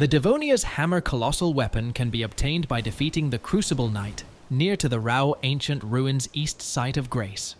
The Devonia's Hammer Colossal Weapon can be obtained by defeating the Crucible Knight, near to the Rauh Ancient Ruins East Site of Grace.